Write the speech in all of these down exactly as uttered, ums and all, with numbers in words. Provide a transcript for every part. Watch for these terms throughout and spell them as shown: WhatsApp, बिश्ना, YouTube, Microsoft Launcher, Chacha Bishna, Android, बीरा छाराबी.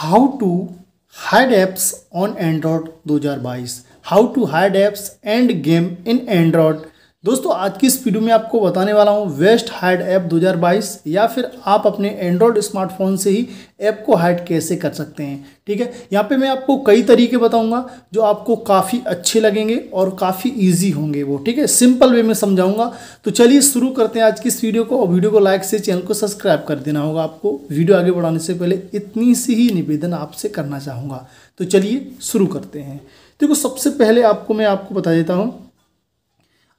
How to hide apps on Android दो हज़ार बाईस, how to hide apps and game in Android. दोस्तों आज की इस वीडियो में आपको बताने वाला हूँ बेस्ट हाइड ऐप दो हज़ार बाईस, या फिर आप अपने एंड्रॉयड स्मार्टफोन से ही ऐप को हाइड कैसे कर सकते हैं। ठीक है, यहाँ पे मैं आपको कई तरीके बताऊँगा जो आपको काफ़ी अच्छे लगेंगे और काफ़ी इजी होंगे वो। ठीक है, सिंपल वे में समझाऊँगा। तो चलिए शुरू करते हैं आज की इस वीडियो को, और वीडियो को लाइक से चैनल को सब्सक्राइब कर देना होगा। आपको वीडियो आगे बढ़ाने से पहले इतनी सी ही निवेदन आपसे करना चाहूँगा। तो चलिए शुरू करते हैं। देखो, सबसे पहले आपको मैं आपको बता देता हूँ,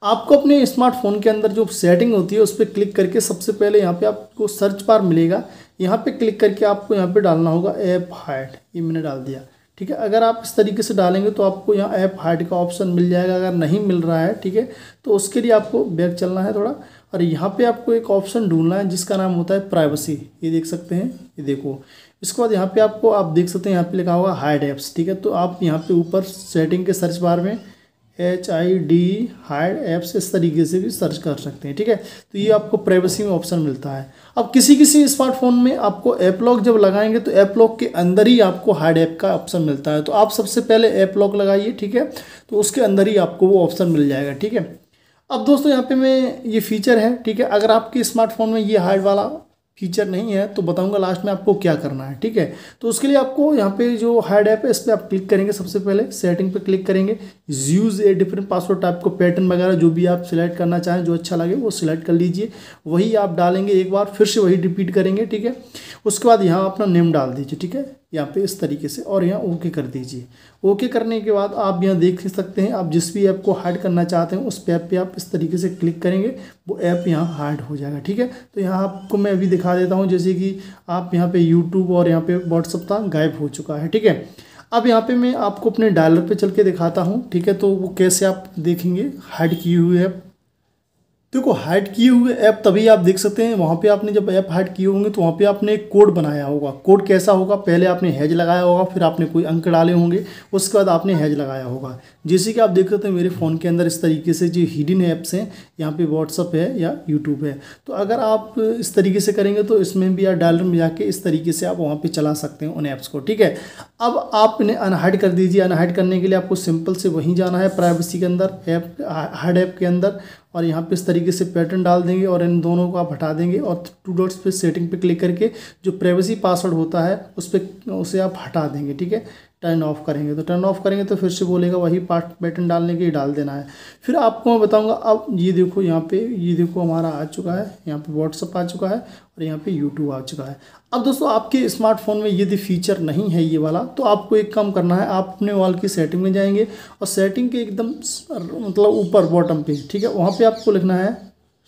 आपको अपने स्मार्टफोन के अंदर जो सेटिंग होती है उस पर क्लिक करके सबसे पहले यहाँ पे आपको सर्च बार मिलेगा, यहाँ पे क्लिक करके आपको यहाँ पे डालना होगा ऐप हाइड। ये मैंने डाल दिया। ठीक है, अगर आप इस तरीके से डालेंगे तो आपको यहाँ ऐप हाइड का ऑप्शन मिल जाएगा। अगर नहीं मिल रहा है, ठीक है, तो उसके लिए आपको बैक चलना है थोड़ा, और यहाँ पर आपको एक ऑप्शन ढूंढना है जिसका नाम होता है प्राइवेसी। ये देख सकते हैं, ये देखो। इसके बाद यहाँ पर आपको आप देख सकते हैं यहाँ पर लिखा होगा हाइड ऐप्स। ठीक है, तो आप यहाँ पर ऊपर सेटिंग के सर्च बार में H I D hide apps इस तरीके से भी सर्च कर सकते हैं। ठीक है, तो ये आपको प्राइवेसी में ऑप्शन मिलता है। अब किसी किसी स्मार्टफोन में आपको ऐप लॉक जब लगाएंगे तो ऐप लॉक के अंदर ही आपको हाइड ऐप का ऑप्शन मिलता है। तो आप सबसे पहले ऐप लॉक लगाइए, ठीक है, तो उसके अंदर ही आपको वो ऑप्शन मिल जाएगा। ठीक है, अब दोस्तों यहाँ पे मैं ये फीचर है, ठीक है, अगर आपके स्मार्टफोन में ये हाइड वाला फीचर नहीं है तो बताऊंगा लास्ट में आपको क्या करना है। ठीक है, तो उसके लिए आपको यहाँ पे जो हाइड ऐप है इस पर आप क्लिक करेंगे। सबसे पहले सेटिंग पे क्लिक करेंगे, use a different password type को पैटर्न वगैरह जो भी आप सिलेक्ट करना चाहें, जो अच्छा लगे वो सिलेक्ट कर लीजिए, वही आप डालेंगे, एक बार फिर से वही रिपीट करेंगे। ठीक है, उसके बाद यहाँ अपना नेम डाल दीजिए। ठीक है, यहाँ पे इस तरीके से, और यहाँ ओके कर दीजिए। ओके करने के बाद आप यहाँ देख सकते हैं, आप जिस भी ऐप को हाइड करना चाहते हैं उस पे ऐप पे आप इस तरीके से क्लिक करेंगे, वो ऐप यहाँ हाइड हो जाएगा। ठीक है, तो यहाँ आपको मैं अभी दिखा देता हूँ, जैसे कि आप यहाँ पे YouTube और यहाँ पे WhatsApp था गायब हो चुका है। ठीक है, अब यहाँ पे मैं आपको अपने डायलर पे चल के दिखाता हूँ। ठीक है, तो वो कैसे आप देखेंगे हाइड किए हुए ऐप। देखो, हाइड किए हुए ऐप तभी आप देख सकते हैं, वहाँ पे आपने जब ऐप हाइड किए होंगे तो वहाँ पे आपने एक कोड बनाया होगा। कोड कैसा होगा, पहले आपने हैज लगाया होगा, फिर आपने कोई अंक डाले होंगे, उसके बाद आपने हैज लगाया होगा। जैसे कि आप देख सकते हैं मेरे फ़ोन के अंदर इस तरीके से जो हिडन ऐप्स हैं, यहाँ पे व्हाट्सअप है या यूट्यूब है, तो अगर आप इस तरीके से करेंगे तो इसमें भी आप डायलर में जाके इस तरीके से आप वहाँ पर चला सकते हैं उन ऐप्स को। ठीक है, अब आप इन्हें अनहाइड कर दीजिए। अनहाइड करने के लिए आपको सिंपल से वहीं जाना है, प्राइवेसी के अंदर, ऐप हाइड ऐप के अंदर, और यहाँ पे इस तरीके से पैटर्न डाल देंगे और इन दोनों को आप हटा देंगे, और टू डॉट्स पे सेटिंग पे क्लिक करके जो प्राइवेसी पासवर्ड होता है उस पर उसे आप हटा देंगे। ठीक है, टर्न ऑफ करेंगे, तो टर्न ऑफ करेंगे तो फिर से बोलेगा वही पार्ट पैटर्न डालने के लिए डाल देना है। फिर आपको मैं बताऊंगा। अब ये देखो यहाँ पे, ये देखो हमारा आ चुका है, यहाँ पे व्हाट्सअप आ चुका है और यहाँ पे यूट्यूब आ चुका है। अब दोस्तों आपके स्मार्टफोन में यदि फीचर नहीं है ये वाला, तो आपको एक काम करना है, आप अपने वॉल की सेटिंग में जाएंगे और सेटिंग के एकदम मतलब ऊपर बॉटम पर, ठीक है, वहाँ पर आपको लिखना है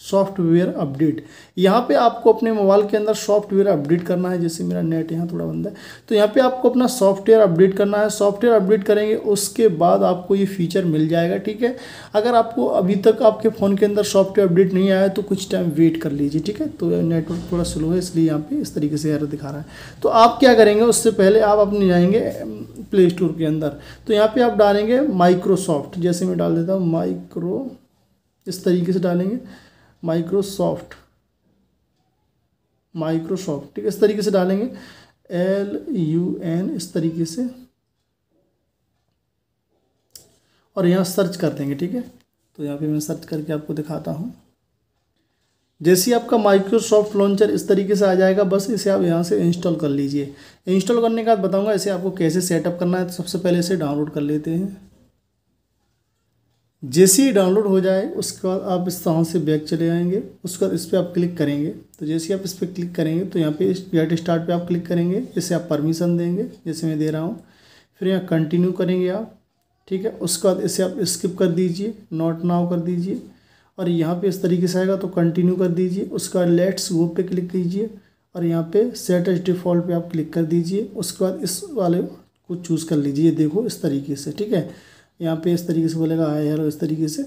सॉफ्टवेयर अपडेट। यहाँ पे आपको अपने मोबाइल के अंदर सॉफ्टवेयर अपडेट करना है। जैसे मेरा नेट यहाँ थोड़ा बंद है, तो यहाँ पे आपको अपना सॉफ्टवेयर अपडेट करना है। सॉफ्टवेयर अपडेट करेंगे उसके बाद आपको ये फीचर मिल जाएगा। ठीक है, अगर आपको अभी तक आपके फ़ोन के अंदर सॉफ्टवेयर अपडेट नहीं आया है तो कुछ टाइम वेट कर लीजिए। ठीक है, तो नेटवर्क थोड़ा स्लो है इसलिए यहाँ पर इस तरीके से एरर दिखा रहा है। तो आप क्या करेंगे, उससे पहले आप अपने जाएंगे प्ले स्टोर के अंदर, तो यहाँ पर आप डालेंगे माइक्रोसॉफ्ट। जैसे मैं डाल देता हूँ माइक्रो, इस तरीके से डालेंगे माइक्रोसॉफ्ट, माइक्रोसॉफ्ट, ठीक है, इस तरीके से डालेंगे एल यू एन, इस तरीके से, और यहाँ सर्च कर देंगे। ठीक है, तो यहाँ पे मैं सर्च करके आपको दिखाता हूँ। जैसे ही आपका माइक्रोसॉफ्ट लॉन्चर इस तरीके से आ जाएगा, बस इसे आप यहाँ से इंस्टॉल कर लीजिए। इंस्टॉल करने के बाद बताऊँगा इसे आपको कैसे सेटअप करना है। तो सबसे पहले इसे डाउनलोड कर लेते हैं। जैसे ही डाउनलोड हो जाए उसके बाद आप इस तरह से बैक चले जाएंगे, उसके बाद इस पर आप क्लिक करेंगे। तो जैसे ही आप इस पर क्लिक करेंगे तो यहाँ पे गेट स्टार्ट पे आप क्लिक करेंगे, इसे आप परमिशन देंगे जैसे मैं दे रहा हूँ, फिर यहाँ कंटिन्यू करेंगे आप। ठीक है, उसके बाद इसे आप स्किप कर दीजिए, नॉट नाउ कर दीजिए, और यहाँ पर इस तरीके से आएगा तो कंटिन्यू कर दीजिए। उसके बाद लेट्स गो पे क्लिक कीजिए और यहाँ पे सेट एज डिफ़ॉल्ट पे आप क्लिक कर दीजिए। उसके बाद इस वाले को चूज़ कर लीजिए, देखो इस तरीके से। ठीक है, यहाँ पे इस तरीके से बोलेगा हाय हेलो, इस तरीके से।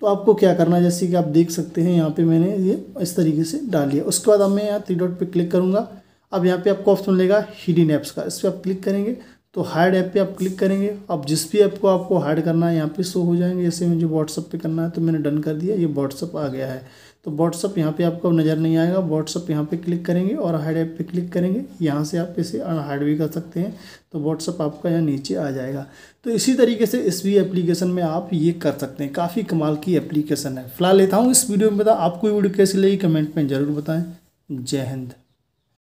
तो आपको क्या करना है, जैसे कि आप देख सकते हैं यहाँ पे मैंने ये इस तरीके से डाल लिया। उसके बाद अब मैं यहाँ थ्री डॉट पे क्लिक करूँगा। अब यहाँ पे आपको ऑप्शन मिलेगा हिडन ऐप्स का, इस पर आप क्लिक करेंगे तो हाइड ऐप पे आप क्लिक करेंगे। अब जिस भी ऐप को आपको हाइड करना है यहाँ पे शो हो जाएंगे। जैसे मुझे व्हाट्सअप पे करना है तो मैंने डन कर दिया, ये व्हाट्सअप आ गया है। तो व्हाट्सअप यहाँ पे आपको नज़र नहीं आएगा। व्हाट्सअप यहाँ पे क्लिक करेंगे और हाइड ऐप पे क्लिक करेंगे, यहाँ से आप इसे अनहाइड भी कर सकते हैं। तो व्हाट्सअप आपका यहाँ नीचे आ जाएगा। तो इसी तरीके से इस भी एप्लीकेशन में आप ये कर सकते हैं। काफ़ी कमाल की एप्लीकेशन है। फिलहाल लेता हूँ इस वीडियो में। बता आपको ये वीडियो कैसी लगी कमेंट में ज़रूर बताएँ। जय हिंद।